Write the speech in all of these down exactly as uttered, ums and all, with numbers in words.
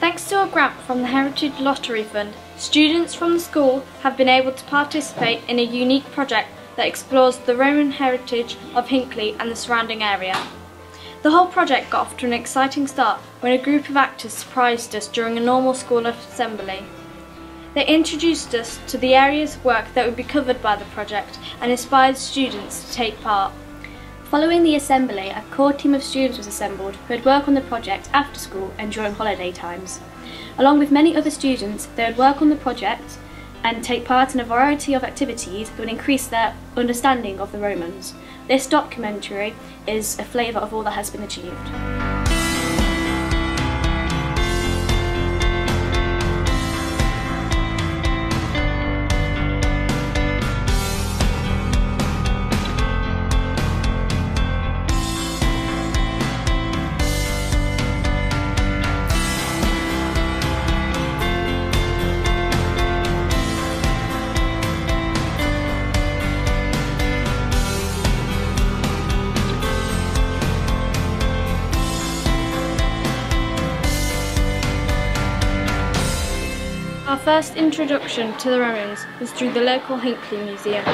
Thanks to a grant from the Heritage Lottery Fund, students from the school have been able to participate in a unique project that explores the Roman heritage of Hinckley and the surrounding area. The whole project got off to an exciting start when a group of actors surprised us during a normal school assembly. They introduced us to the areas of work that would be covered by the project and inspired students to take part. Following the assembly, a core team of students was assembled who would work on the project after school and during holiday times. Along with many other students, they would work on the project and take part in a variety of activities that would increase their understanding of the Romans. This documentary is a flavour of all that has been achieved. Our first introduction to the Romans was through the local Hinckley Museum.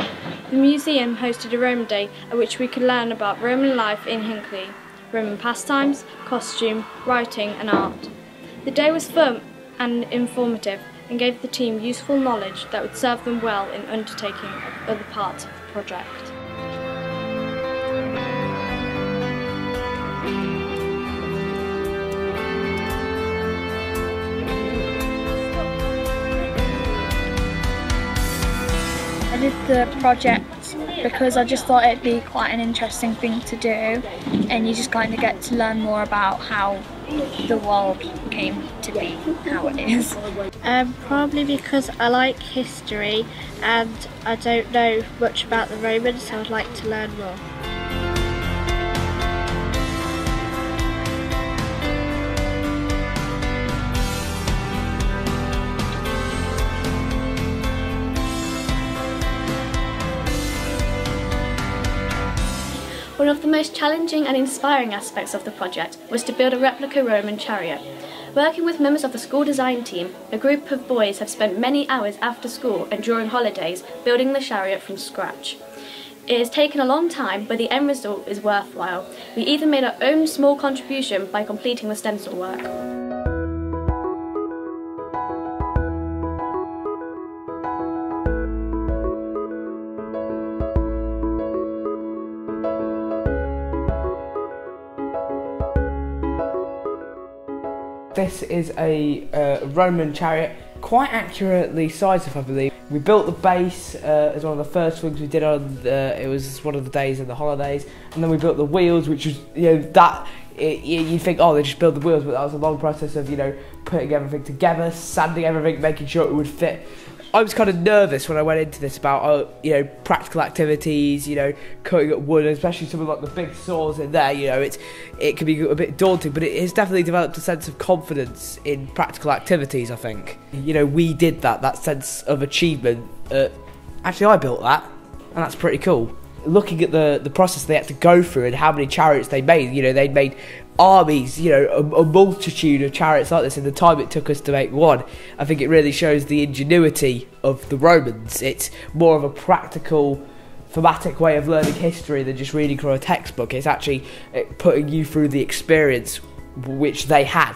The museum hosted a Roman Day at which we could learn about Roman life in Hinckley, Roman pastimes, costume, writing and art. The day was fun and informative and gave the team useful knowledge that would serve them well in undertaking other parts of the project. I did the project because I just thought it'd be quite an interesting thing to do, and you just kind of get to learn more about how the world came to be, how it is. Um, probably because I like history and I don't know much about the Romans, so I'd like to learn more. One of the most challenging and inspiring aspects of the project was to build a replica Roman chariot. Working with members of the school design team, a group of boys have spent many hours after school and during holidays building the chariot from scratch. It has taken a long time, but the end result is worthwhile. We even made our own small contribution by completing the stencil work. This is a uh, Roman chariot, quite accurately sized, if I believe. We built the base uh, as one of the first things we did on the, it was one of the days of the holidays, and then we built the wheels, which was, you know, that, it, you think, oh, they just build the wheels, but that was a long process of, you know, putting everything together, sanding everything, making sure it would fit. I was kind of nervous when I went into this about, uh, you know, practical activities, you know, cutting up wood, especially something like the big saws in there, you know, it's, it can be a bit daunting, but it has definitely developed a sense of confidence in practical activities, I think. You know, we did that, that sense of achievement. Uh, actually, I built that, and that's pretty cool. Looking at the, the process they had to go through and how many chariots they made, you know, they made armies, you know, a, a multitude of chariots like this in the time it took us to make one. I think it really shows the ingenuity of the Romans. It's more of a practical, thematic way of learning history than just reading from a textbook. It's actually putting you through the experience which they had.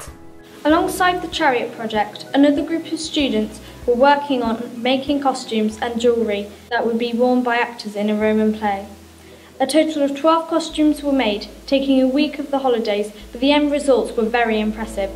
Alongside the chariot project, another group of students were working on making costumes and jewellery that would be worn by actors in a Roman play. A total of twelve costumes were made, taking a week of the holidays, but the end results were very impressive.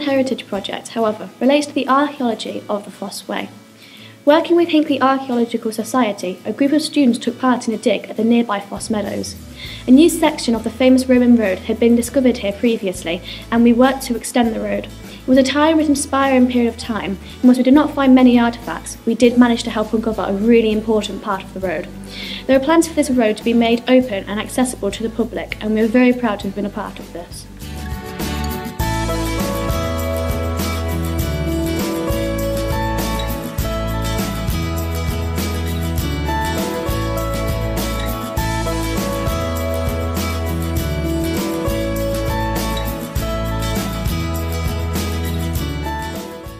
Human Heritage Project, however, relates to the archaeology of the Fosse Way. Working with Hinckley Archaeological Society, a group of students took part in a dig at the nearby Fosse Meadows. A new section of the famous Roman road had been discovered here previously, and we worked to extend the road. It was a tireless, inspiring period of time, and whilst we did not find many artefacts, we did manage to help uncover a really important part of the road. There are plans for this road to be made open and accessible to the public, and we are very proud to have been a part of this.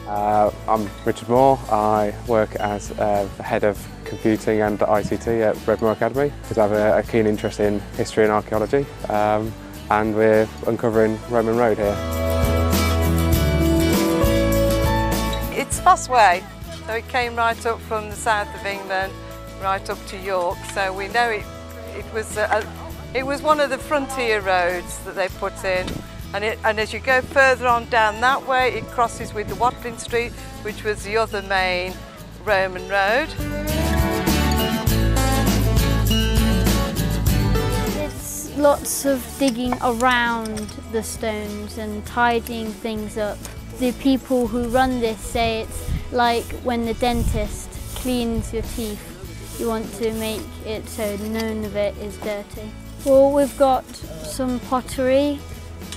Uh, I'm Richard Moore. I work as uh, the head of computing and I C T at Redmoor Academy because I have a, a keen interest in history and archaeology, um, and we're uncovering Roman Road here. It's Fosse Way, so it came right up from the south of England, right up to York, so we know it, it, was, a, a, it was one of the frontier roads that they put in. And, it, and as you go further on down that way, it crosses with the Watling Street, which was the other main Roman road. It's lots of digging around the stones and tidying things up. The people who run this say it's like when the dentist cleans your teeth. You want to make it so none of it is dirty. Well, we've got some pottery.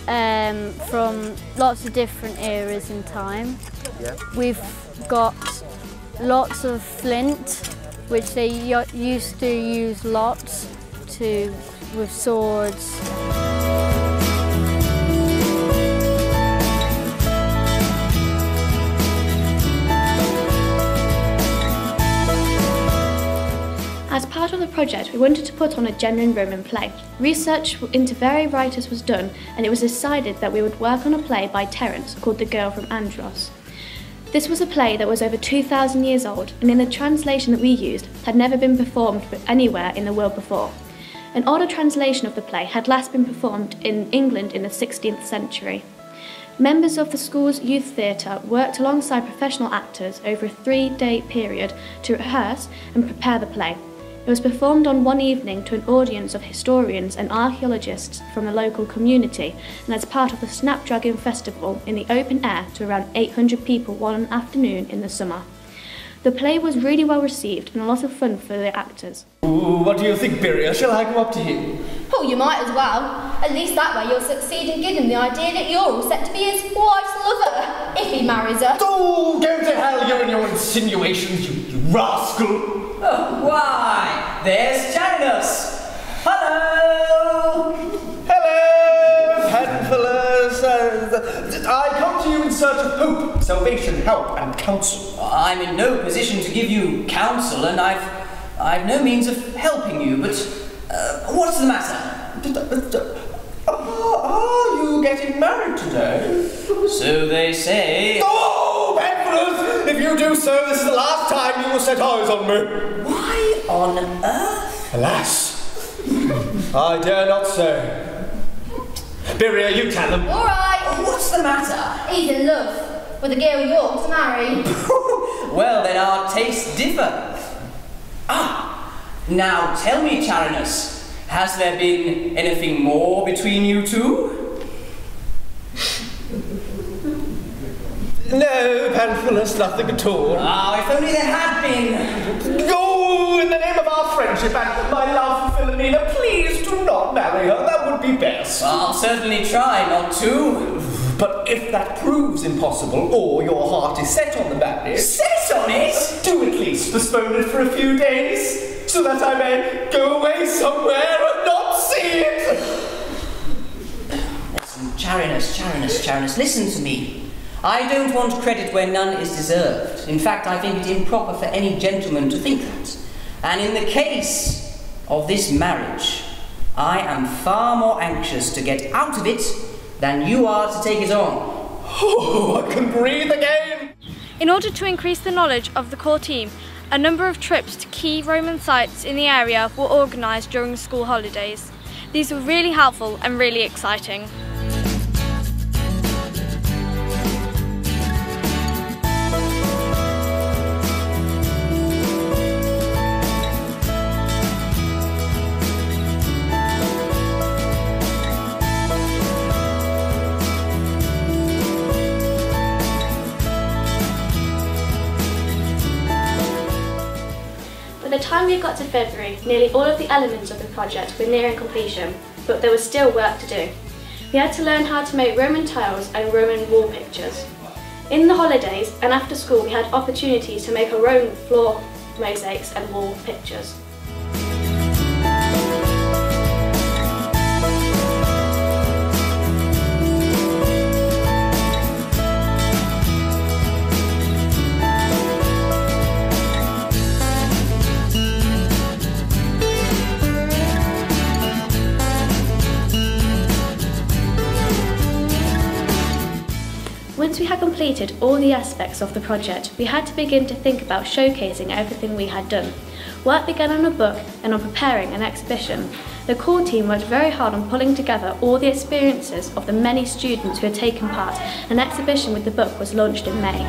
Um, from lots of different eras in time. Yeah. We've got lots of flint, which they used to use lots to with swords. As part of the project, we wanted to put on a genuine Roman play. Research into various writers was done, and it was decided that we would work on a play by Terence called The Girl from Andros. This was a play that was over two thousand years old, and in the translation that we used, had never been performed anywhere in the world before. An older translation of the play had last been performed in England in the sixteenth century. Members of the school's youth theatre worked alongside professional actors over a three-day period to rehearse and prepare the play. It was performed on one evening to an audience of historians and archaeologists from the local community, and as part of the Snapdragon Festival in the open air to around eight hundred people one afternoon in the summer. The play was really well received and a lot of fun for the actors. Ooh, what do you think, Birria? Shall I go up to him? Oh, you might as well. At least that way you'll succeed in giving him the idea that you're all set to be his wife's lover, if he marries her. Oh, go to hell, you and your insinuations, you, you rascal! Oh, why, there's Janus! Hello! Hello, handfulers! Uh, I come to you in search of hope, salvation, help, and counsel. I'm in no position to give you counsel, and I've, I've no means of helping you, but uh, what's the matter? Are you getting married today? So they say. Oh, handfulers! If you do so, this is the last time set eyes on me. Why on earth? Alas, I dare not say. Birria, you tell them. All right. What's the matter? He's in love with a girl he ought to marry. Well, then our tastes differ. Ah, now tell me, Charinus, has there been anything more between you two? No, Pamphilus, nothing at all. Ah, oh, if only there had been. Oh, in the name of our friendship and my love for Philomena, please do not marry her. That would be best. I'll certainly try not to. But if that proves impossible, or your heart is set on the marriage... Set on it? Do at least postpone it for a few days, so that I may go away somewhere and not see it. Listen, Charinus, Charinus, Charinus, listen to me. I don't want credit where none is deserved. In fact, I think it improper for any gentleman to think that. And in the case of this marriage, I am far more anxious to get out of it than you are to take it on. Oh, I can breathe again! In order to increase the knowledge of the core team, a number of trips to key Roman sites in the area were organised during school holidays. These were really helpful and really exciting. time we got to February, nearly all of the elements of the project were nearing completion, but there was still work to do. We had to learn how to make Roman tiles and Roman wall pictures. In the holidays and after school we had opportunities to make our own floor mosaics and wall pictures. Once we had completed all the aspects of the project, we had to begin to think about showcasing everything we had done. Work began on a book and on preparing an exhibition. The core team worked very hard on pulling together all the experiences of the many students who had taken part. An exhibition with the book was launched in May.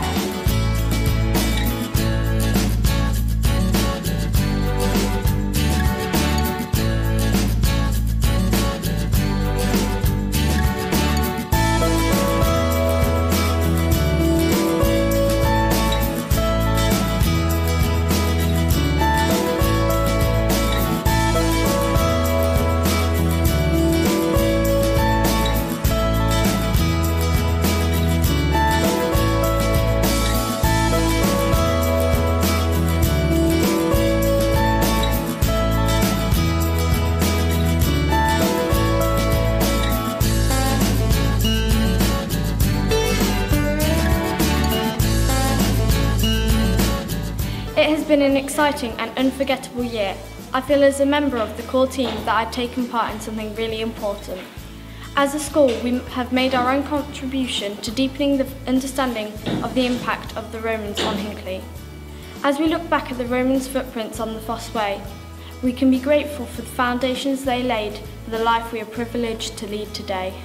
It has been an exciting and unforgettable year. I feel as a member of the core team that I've taken part in something really important. As a school, we have made our own contribution to deepening the understanding of the impact of the Romans on Hinckley. As we look back at the Romans' footprints on the Fosse Way, we can be grateful for the foundations they laid for the life we are privileged to lead today.